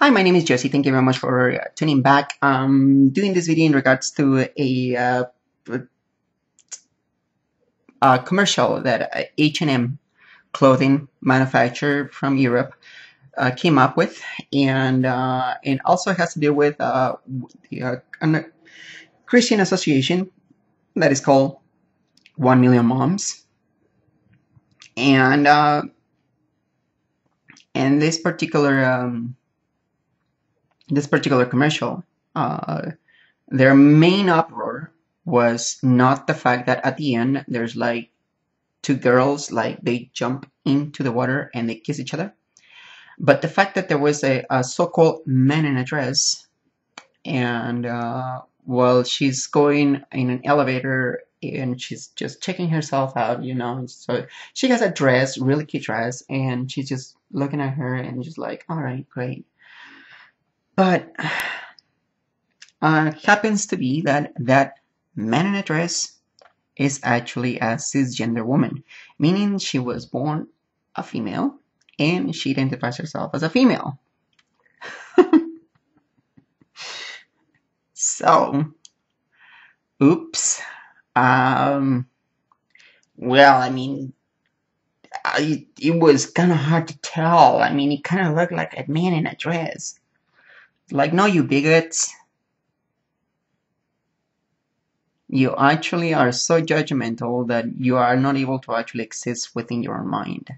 Hi, my name is Jesse. Thank you very much for tuning back. I'm doing this video in regards to a commercial that H&M clothing manufacturer from Europe came up with, and also has to do with a Christian association that is called 1 Million Moms, and this particular commercial, their main uproar was not the fact that at the end there's like two girls, like they jump into the water and they kiss each other, but the fact that there was a so-called man in a dress, and while she's going in an elevator and she's just checking herself out, you know, so she has a dress, really cute dress, and she's just looking at her and just like, all right, great. But happens to be that man in a dress is actually a cisgender woman, meaning she was born a female and she identifies herself as a female. So, oops. Well, I mean, it was kind of hard to tell. I mean, it kind of looked like a man in a dress. Like, no, you bigots. You actually are so judgmental that you are not able to actually exist within your mind.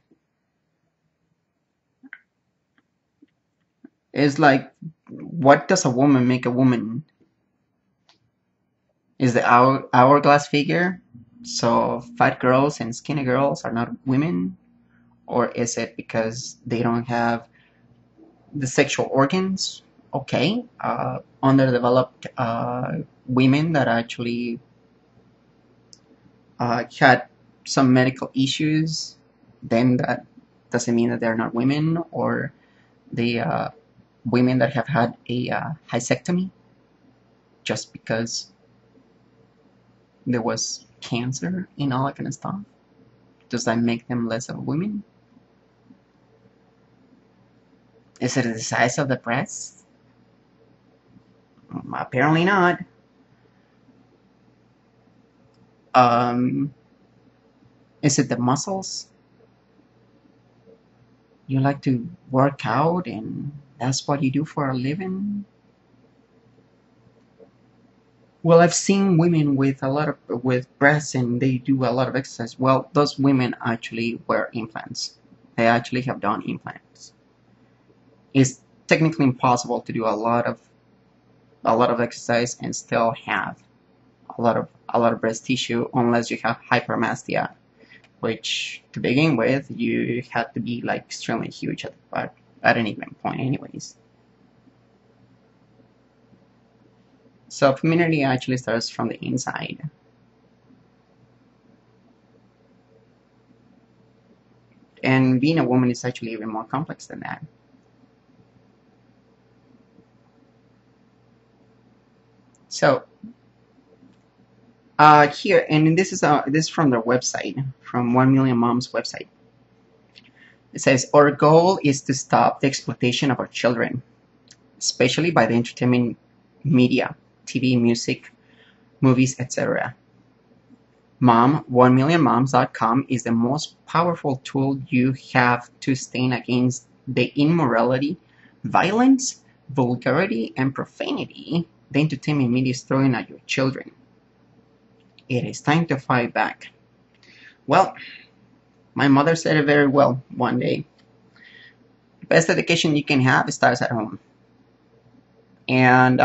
It's like, what does a woman make a woman? Is the hourglass figure? So fat girls and skinny girls are not women? Or is it because they don't have the sexual organs? Okay, underdeveloped women that actually had some medical issues, then that doesn't mean that they're not women, or the women that have had a hysterectomy just because there was cancer and all that kind of stuff. Does that make them less of women? Is it the size of the breasts? Apparently not. Is it the muscles? You like to work out and that's what you do for a living? Well, I've seen women with with breasts and they do a lot of exercise. Well, those women actually wear implants. They actually have done implants. It's technically impossible to do a lot of exercise and still have a lot of breast tissue, unless you have hypermastia, which to begin with you had to be like extremely huge at any given point anyways. So femininity actually starts from the inside. And being a woman is actually even more complex than that. So here, and this is from their website, from 1 Million Moms website. It says, our goal is to stop the exploitation of our children, especially by the entertainment media, TV, music, movies, etc. Mom, 1millionmoms.com is the most powerful tool you have to stand against the immorality, violence, vulgarity, and profanity the entertainment media is throwing at your children. It is time to fight back. Well, my mother said it very well one day. The best education you can have starts at home. And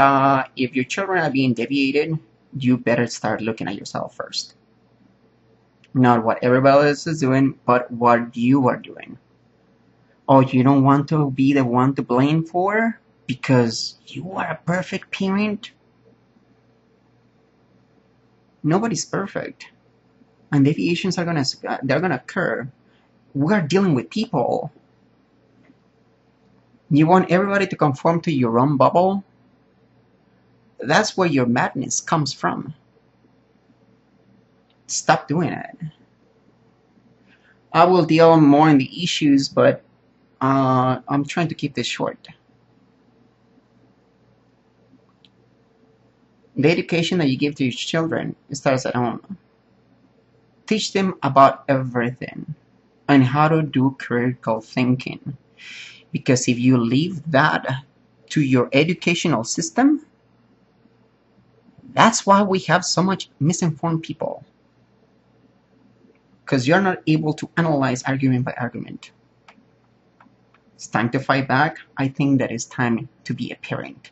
if your children are being deviated, you better start looking at yourself first. Not what everybody else is doing, but what you are doing. Oh, you don't want to be the one to blame for? Because you are a perfect parent? Nobody's perfect, and deviations are gonna occur. We're dealing with people. You want everybody to conform to your own bubble? That's where your madness comes from. Stop doing it. I will deal more in the issues, but I'm trying to keep this short. The education that you give to your children starts at home. Teach them about everything and how to do critical thinking. Because if you leave that to your educational system, that's why we have so much misinformed people. Because you're not able to analyze argument by argument. It's time to fight back. I think that it's time to be a parent.